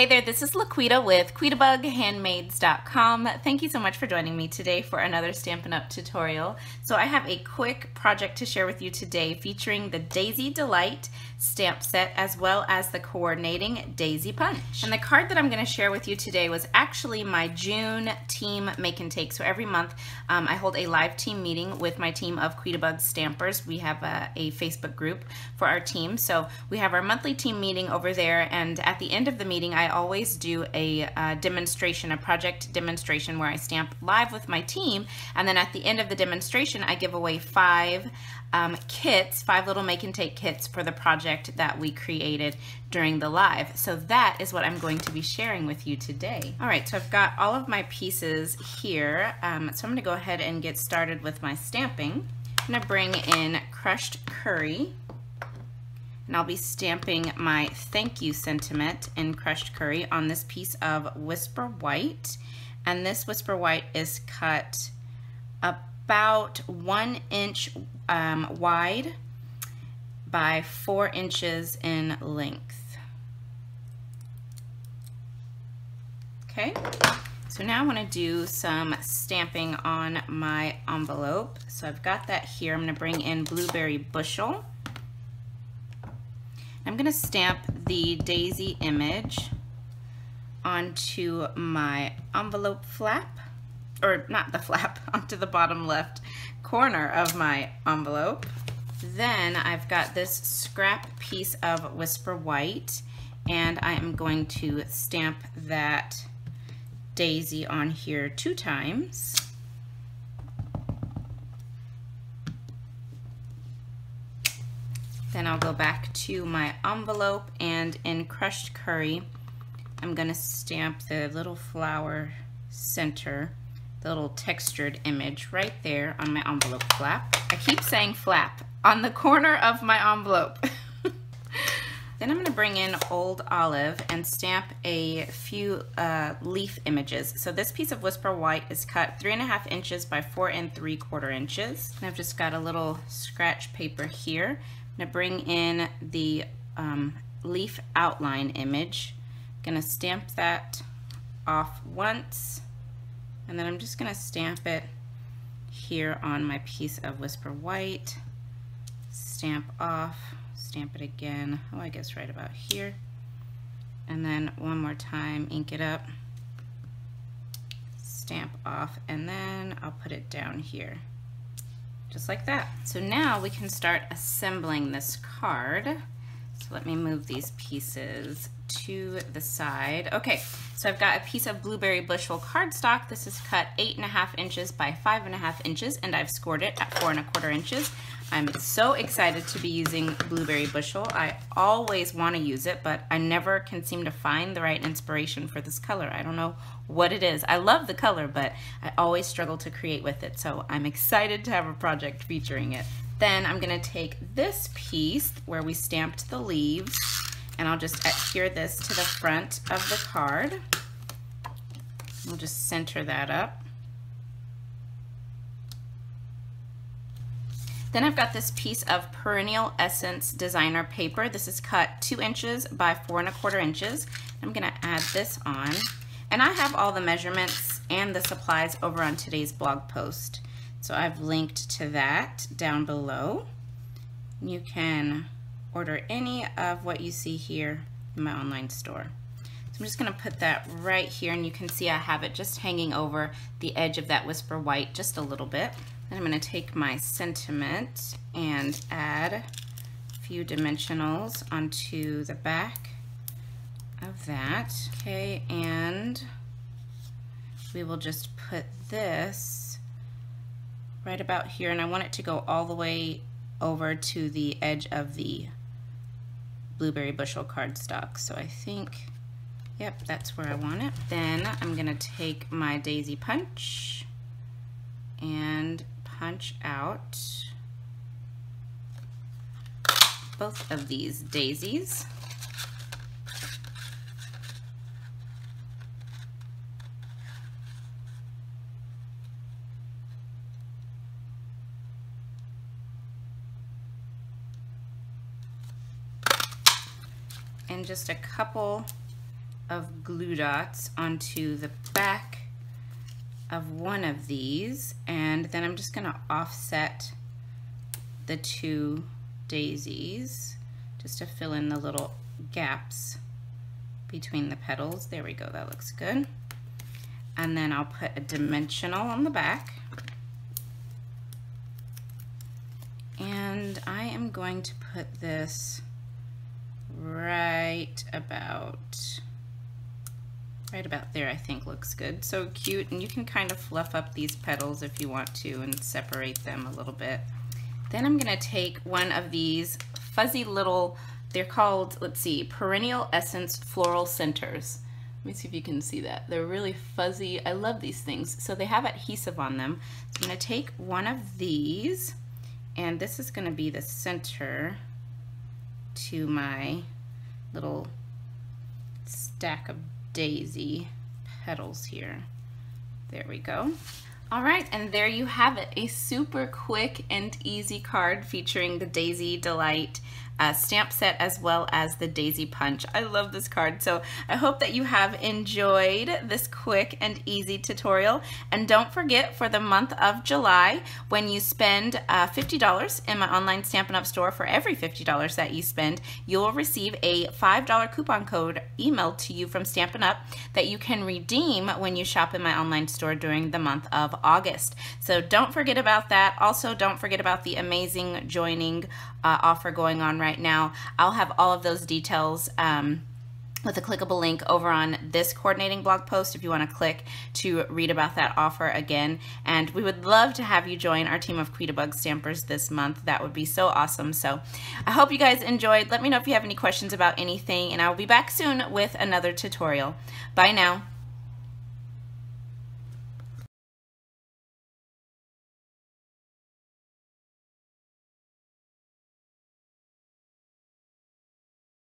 Hey there, this is LaQuita with quitabughandmades.com. Thank you so much for joining me today for another Stampin' Up! Tutorial. So I have a quick project to share with you today featuring the Daisy Delight Stamp Set as well as the coordinating Daisy Punch. And the card that I'm going to share with you today was actually my June team make and take. So every month I hold a live team meeting with my team of Quitabug Stampers. We have a Facebook group for our team. So we have our monthly team meeting over there, and at the end of the meeting I always do a demonstration, a project demonstration, where I stamp live with my team, and then at the end of the demonstration I give away five little make and take kits for the project that we created during the live. So that is what I'm going to be sharing with you today. All right, so I've got all of my pieces here, so I'm going to go ahead and get started with my stamping. I'm going to bring in Crushed Curry, and I'll be stamping my thank you sentiment in Crushed Curry on this piece of Whisper White. And this Whisper White is cut about 1 inch wide by 4 inches in length. Okay, so now I want to do some stamping on my envelope. So I've got that here. I'm going to bring in Blueberry Bushel. I'm going to stamp the daisy image onto my envelope flap, or not the flap, onto the bottom left corner of my envelope. Then I've got this scrap piece of Whisper White, and I am going to stamp that daisy on here 2 times. Then I'll go back to my envelope, and in Crushed Curry, I'm going to stamp the little flower center, the little textured image right there on my envelope flap. I keep saying flap, on the corner of my envelope. Then I'm going to bring in Old Olive and stamp a few leaf images. So this piece of Whisper White is cut 3.5 inches by 4 3/4 inches. And I've just got a little scratch paper here. I'm gonna bring in the leaf outline image. I'm gonna stamp that off once, and then I'm just gonna stamp it here on my piece of Whisper White. Stamp off, stamp it again, oh, I guess right about here. And then one more time, ink it up, stamp off, and then I'll put it down here. Just like that. So now we can start assembling this card. So let me move these pieces to the side. Okay, so I've got a piece of Blueberry Bushel cardstock. This is cut 8.5 inches by 5.5 inches, and I've scored it at 4 1/4 inches. I'm so excited to be using Blueberry Bushel. I always want to use it, but I never can seem to find the right inspiration for this color. I don't know what it is. I love the color, but I always struggle to create with it, so I'm excited to have a project featuring it. Then I'm going to take this piece where we stamped the leaves, and I'll just adhere this to the front of the card. We'll just center that up. Then I've got this piece of Perennial Essence Designer Paper. This is cut 2 inches by 4 1/4 inches. I'm gonna add this on. And I have all the measurements and the supplies over on today's blog post. So I've linked to that down below. You can order any of what you see here in my online store. So I'm just gonna put that right here, and you can see I have it just hanging over the edge of that Whisper White just a little bit. And I'm going to take my sentiment and add a few dimensionals onto the back of that. Okay, and we will just put this right about here, and I want it to go all the way over to the edge of the Blueberry Bushel cardstock. So I think, yep, that's where I want it. Then I'm going to take my Daisy Punch and punch out both of these daisies. And just a couple of glue dots onto the back of one of these, and then I'm just gonna offset the two daisies just to fill in the little gaps between the petals. There we go, that looks good. And then I'll put a dimensional on the back. And I am going to put this right about there, I think looks good. So cute, and you can kind of fluff up these petals if you want to and separate them a little bit. Then I'm gonna take one of these fuzzy little, they're called, let's see, Perennial Essence Floral Centers. Let me see if you can see that. They're really fuzzy. I love these things. So they have adhesive on them. So I'm gonna take one of these, and this is gonna be the center to my little stack of daisy petals here. There we go. All right, and there you have it, a super quick and easy card featuring the Daisy Delight stamp set as well as the Daisy Punch. I love this card, so I hope that you have enjoyed this quick and easy tutorial. And don't forget, for the month of July, when you spend $50 in my online Stampin' Up! Store, for every $50 that you spend, you'll receive a $5 coupon code emailed to you from Stampin' Up! That you can redeem when you shop in my online store during the month of August. So don't forget about that. Also, don't forget about the amazing joining offer going on right now. I'll have all of those details with a clickable link over on this coordinating blog post if you want to click to read about that offer again. And we would love to have you join our team of Quitabug Stampers this month. That would be so awesome. So I hope you guys enjoyed. Let me know if you have any questions about anything, and I'll be back soon with another tutorial. Bye now.